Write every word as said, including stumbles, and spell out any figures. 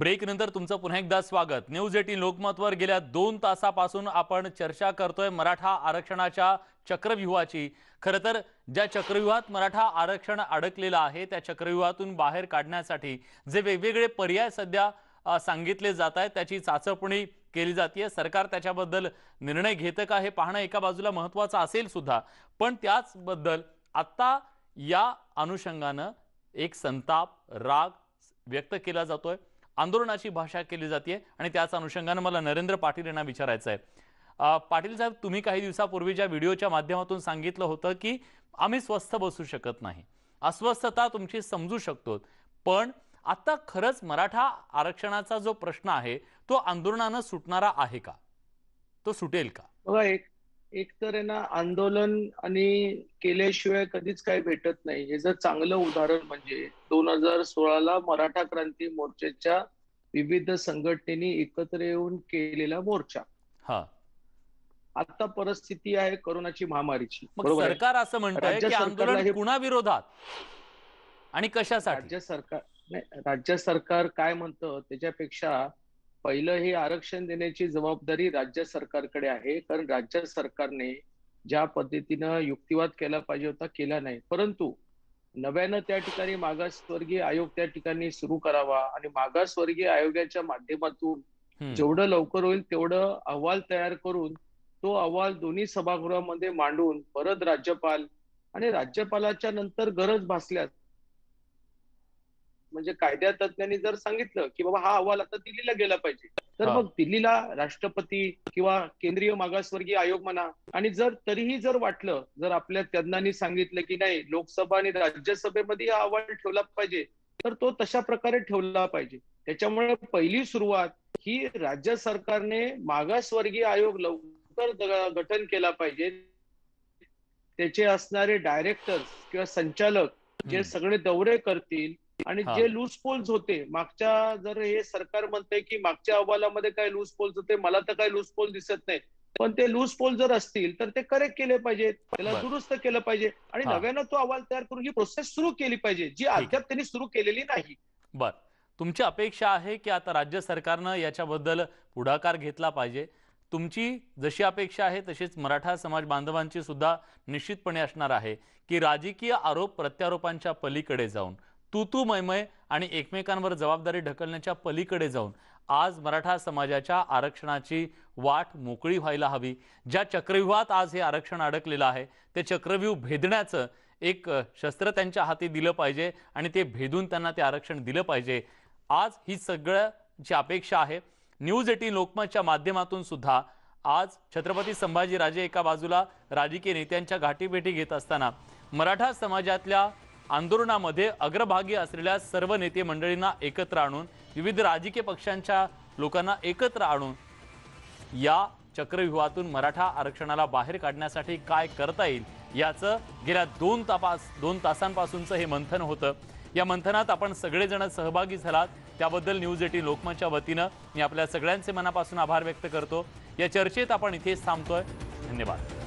Break नंतर तुमचं पुन्हा एकदा स्वागत न्यूज अठरा लोकमतवर। गेल्या दोन तासापासून आपण चर्चा करतोय मराठा आरक्षणाच्या चक्रव्यूहाची। खरंतर ज्या चक्रव्यूहात मराठा आरक्षण अडकलेलं आहे त्या चक्रव्यूहातून बाहेर काढण्यासाठी जे वेगवेगळे पर्याय सध्या सांगितले जातात त्याची चाचपणी केली जाते। सरकार त्याच्याबद्दल निर्णय घेतं का हे पाहणं एका बाजूला महत्त्वाचं असेल सुद्धा, पण त्याच बद्दल आता या अनुषंगाने एक संताप राग व्यक्त केला जातोय, आंदोलनाची भाषा केली जाते आणि त्याच अनुषंगाने मला नरेंद्र पाटील यांना विचारायचं आहे। पाटील साहेब, तुम्ही काही दिवसापूर्वी ज्या व्हिडिओच्या माध्यमातून सांगितलं होतं की आम्ही स्वस्थ बसू शकत नाही, अस्वस्थता तुमची समजू शकतो, पण आता खरंच मराठा आरक्षणाचा जो प्रश्न आहे तो आंदोलनाने सुटणारा आहे का, तो सुटेल का? बघा, एक एक तर आहे ना, आंदोलन आणि केल्याशिवाय कधीच काही भेटत नाही। हे जर चांगलं उदाहरण म्हणजे दोन हजार सोळाला मराठा क्रांती मोर्चाच्या विविध संघटनेने एकत्र येऊन केलेला मोर्चा। हा, आता परिस्थिती आहे कोरोनाची महामारीची। सरकार असं म्हणतंय की आंदोलन कुणा विरोधात आणि कशासाठी? राज्य सरकार नाही, राज्य सरकार काय म्हणतं त्याच्यापेक्षा पहिलं हे आरक्षण देण्याची जबाबदारी राज्य सरकारकडे आहे, कारण राज्य सरकारने ज्या पद्धतीनं युक्तिवाद केला पाहिजे होता केला नाही। परंतु नव्यानं त्या ठिकाणी मागासवर्गीय आयोग त्या ठिकाणी सुरू करावा आणि मागासवर्गीय आयोगाच्या माध्यमातून जेवढं लवकर होईल तेवढं अहवाल तयार करून तो अहवाल दोन्ही सभागृहामध्ये मांडून परत राज्यपाल आणि राज्यपालाच्या नंतर गरज भासल्यास म्हणजे कायदा तज्ञांनी जर सांगितलं की बाबा हा अहवाल आता दिल्लीला गेला पाहिजे, तर मग दिल्लीला राष्ट्रपती किंवा केंद्रीय मागासवर्गीय आयोग म्हणा, आणि जर तरीही जर वाटलं जर आपल्या तज्ञांनी सांगितलं की नाही लोकसभा आणि राज्यसभेमध्ये हा अहवाल ठेवला पाहिजे तर तो तशा प्रकारे ठेवला पाहिजे। त्याच्यामुळे पहिली सुरुवात ही राज्य सरकारने मागासवर्गीय आयोग लवकर गठन केला पाहिजे, त्याचे असणारे डायरेक्टर्स किंवा संचालक जे सगळे दौरे करतील आणि जे लूज पोल्स होते मागच्या, जर हे सरकार म्हणते की मागच्या अहवालामध्ये काय लूज पोल्स होते, मला तर काय लूज पोल दिसत नाही, पण ते लूज पोल जर असतील तर ते करेक्ट केले पाहिजेत, त्याला दुरुस्त केलं पाहिजे आणि नव्यानं तो अहवाल तयार करून ही प्रोसेस सुरू केली पाहिजे जी अद्याप त्यांनी सुरू केलेली नाही। बर, तुमची अपेक्षा आहे की आता राज्य सरकारनं याच्याबद्दल पुढाकार घेतला पाहिजे। तुमची जशी अपेक्षा आहे तशीच मराठा समाज बांधवांची सुद्धा निश्चितपणे असणार आहे की राजकीय आरोप प्रत्यारोपांच्या पलीकडे जाऊन तू तू मैमय आणि एकमेकांवर जबाबदारी ढकलण्याच्या पलीकडे जाऊन आज मराठा समाजाच्या आरक्षणाची वाट मोकळी व्हायला हवी। ज्या चक्रव्यूहात आज हे आरक्षण अडकलेलं आहे ते चक्रव्यूह भेदण्याचं एक शस्त्र त्यांच्या हाती दिलं पाहिजे आणि ते भेदून त्यांना ते आरक्षण दिलं पाहिजे। आज ही सगळ्याची अपेक्षा आहे। न्यूज अठरा लोकमतच्या माध्यमातून सुद्धा आज छत्रपती संभाजी राजे एका बाजूला राजकीय नेत्यांच्या गाठीभेटी घेत असताना मराठा समाजातल्या आंदोलनामध्ये अग्रभागी असलेल्या सर्व नेते मंडळींना एकत्र आणून विविध राजकीय पक्षांच्या लोकांना एकत्र आणून या चक्रव्यूहातून मराठा आरक्षणाला बाहेर काढण्यासाठी काय करता येईल याचं गेल्या दोन तास दोन तासांपासूनचं हे मंथन होतं। या मंथनात आपण सगळेजण सहभागी झालात त्याबद्दल न्यूज अठरा लोकमतच्या वतीनं मी आपल्या सगळ्यांचे मनापासून आभार व्यक्त करतो। या चर्चेत आपण इथेच थांबतोय। धन्यवाद।